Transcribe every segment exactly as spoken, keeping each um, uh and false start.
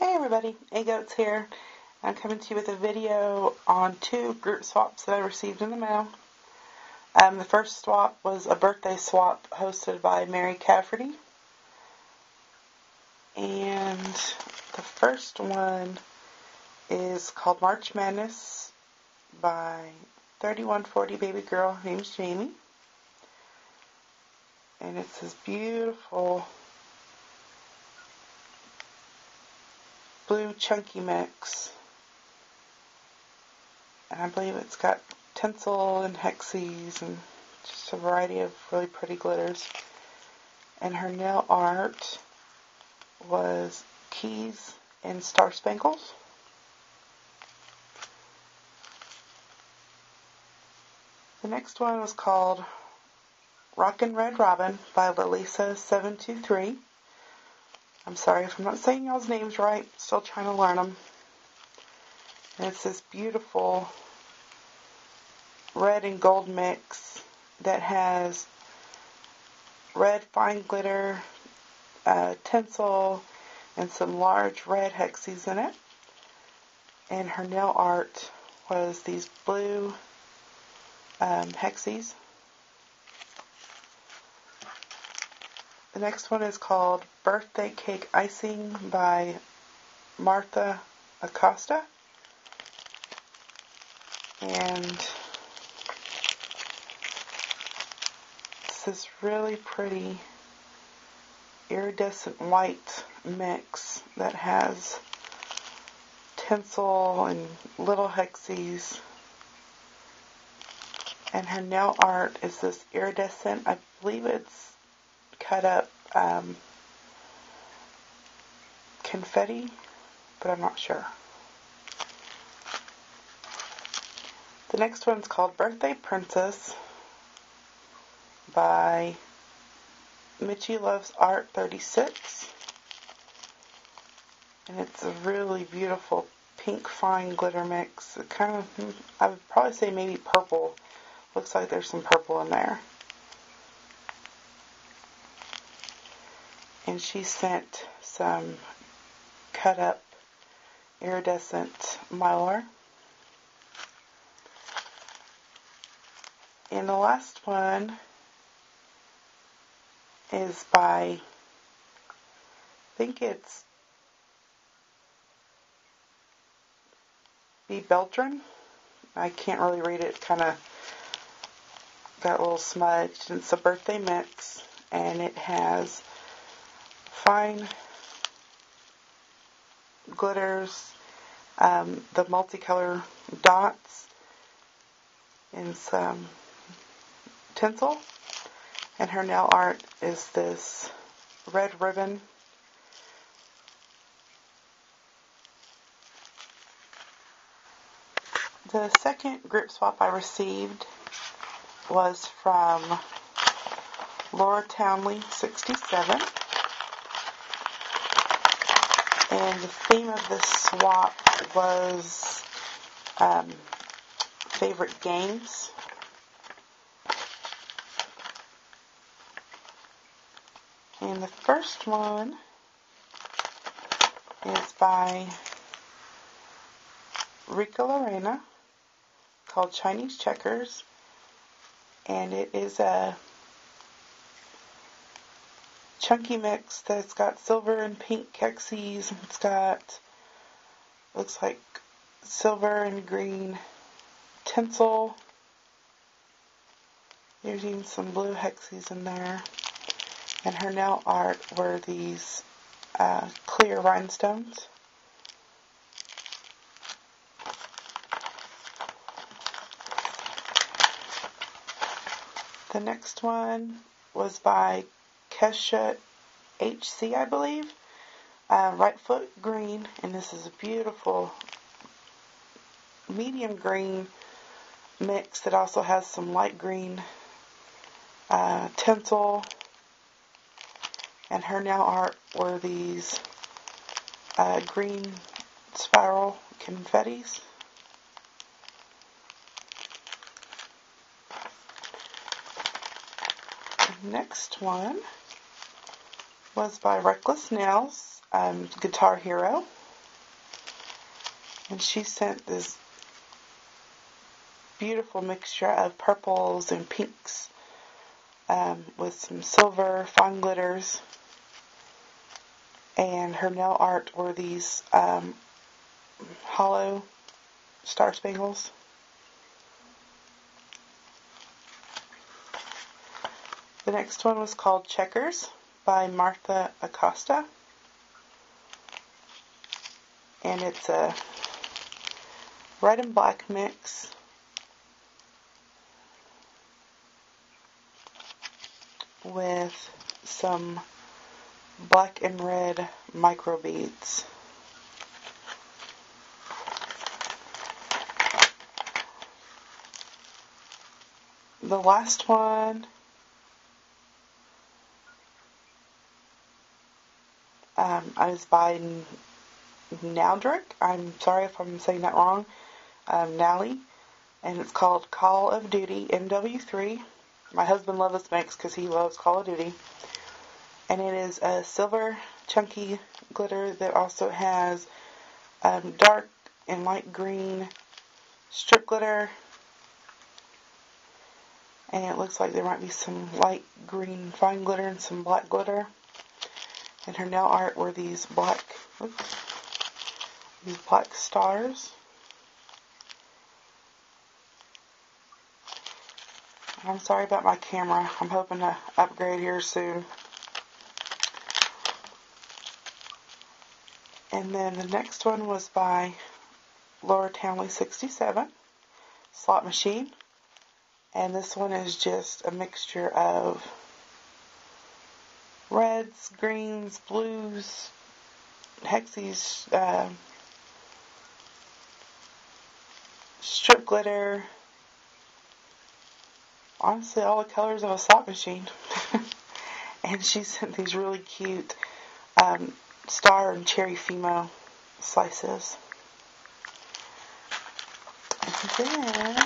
Hey everybody, A Goats here. I'm coming to you with a video on two group swaps that I received in the mail. Um, the first swap was a birthday swap hosted by Mary Cafferty. And the first one is called March Madness by thirty-one forty Baby Girl. Her name's Jamie. And it's this beautiful blue chunky mix, and I believe it's got tinsel and hexes and just a variety of really pretty glitters. And her nail art was keys and star spangles. The next one was called Rockin' Red Robin by Lalisa seven two three. I'm sorry if I'm not saying y'all's names right. Still trying to learn them. And it's this beautiful red and gold mix that has red fine glitter, uh, tinsel, and some large red hexes in it. And her nail art was these blue um, hexes. The next one is called Birthday Cake Icing by Martha Acosta, and it's this really pretty iridescent white mix that has tinsel and little hexes, and her nail art is this iridescent, I believe it's cut up um, confetti, but I'm not sure. The next one's called Birthday Princess by Mitchie Loves Art thirty-six, and it's a really beautiful pink fine glitter mix. It kind of, I would probably say maybe purple. Looks like there's some purple in there. And she sent some cut up iridescent mylar. And the last one is by, I think it's B. Beltran. I can't really read it, kind of got a little smudged. It's a birthday mix, and it has fine glitters, um, the multicolor dots, and some tinsel. And her nail art is this red ribbon, the second group swap I received was from Lori Townley sixty-seven. And the theme of this swap was um, favorite games. And the first one is by Rika Lorena, called Chinese Checkers. And it is a chunky mix that's got silver and pink hexes. It's got, looks like silver and green tinsel. There's even some blue hexes in there. And her nail art were these uh, clear rhinestones. The next one was by Kesha H C, I believe. Uh, right foot green, and this is a beautiful medium green mix that also has some light green uh, tinsel. And her nail art were these uh, green spiral confettis. The next one was by Reckless Nails, um, Guitar Hero, And she sent this beautiful mixture of purples and pinks um, with some silver fine glitters. And her nail art were these um, hollow star spangles. The next one was called Checkers by Martha Acosta. And it's a red and black mix. With some black and red micro beads. The last one um, is by Naldrick. I'm sorry if I'm saying that wrong. Um, Nally. And it's called Call of Duty M W three. My husband loves this mix because he loves Call of Duty. And it is a silver chunky glitter that also has um, dark and light green strip glitter. And it looks like there might be some light green fine glitter and some black glitter. And her nail art were these black, oops, these black stars. I'm sorry about my camera. I'm hoping to upgrade here soon. And then the next one was by Lori Townley sixty-seven, Slot Machine. And this one is just a mixture of reds, greens, blues, hexies, uh, strip glitter. Honestly, all the colors of a slot machine. And she sent these really cute um, star and cherry Fimo slices. And then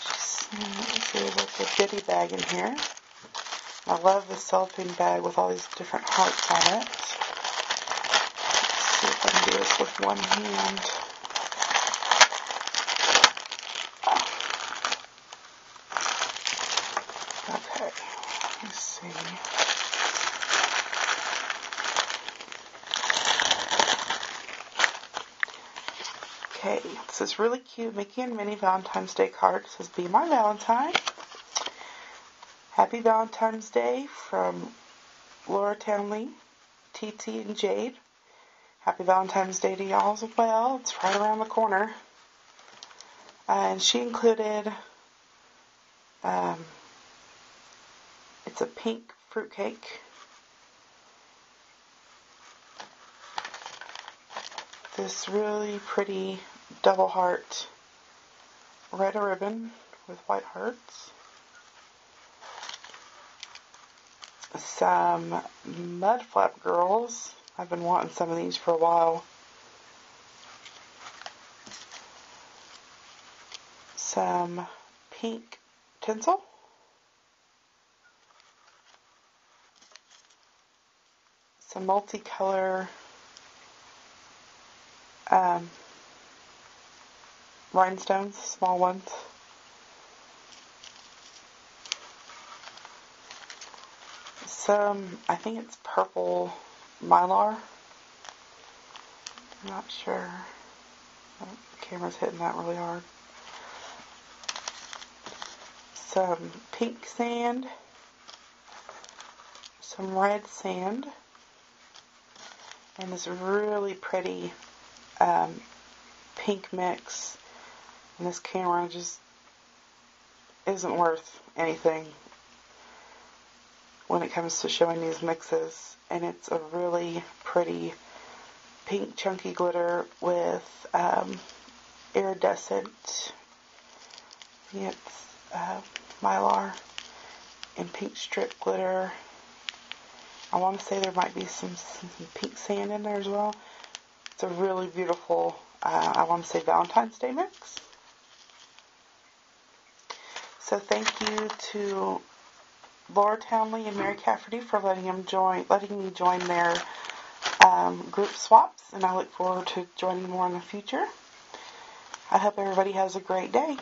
she sent, there's like a goodie bag in here. I love the cellophane bag with all these different hearts on it. Let's see if I can do this with one hand. Okay, this is really cute Mickey and Minnie Valentine's Day card. It says, "Be my Valentine." Happy Valentine's Day from Laura Townley, T T, and Jade. Happy Valentine's Day to y'all as well. It's right around the corner. Uh, and she included, um, it's a pink fruitcake. This really pretty double heart red ribbon with white hearts. Some Mudflap Girls. I've been wanting some of these for a while. Some pink tinsel. Some multicolor um, rhinestones, small ones. Some, I think it's purple mylar. I'm not sure. Oh, the camera's hitting that really hard. Some pink sand. Some red sand. And this really pretty um, pink mix. And this camera just isn't worth anything when it comes to showing these mixes. And it's a really pretty pink chunky glitter with um, iridescent, it's uh, mylar and pink strip glitter. I want to say there might be some, some pink sand in there as well. It's a really beautiful, uh, I want to say Valentine's Day mix. So thank you to Laura Townley and Mary Cafferty for letting him join, letting me join their um, group swaps, and I look forward to joining more in the future. I hope everybody has a great day.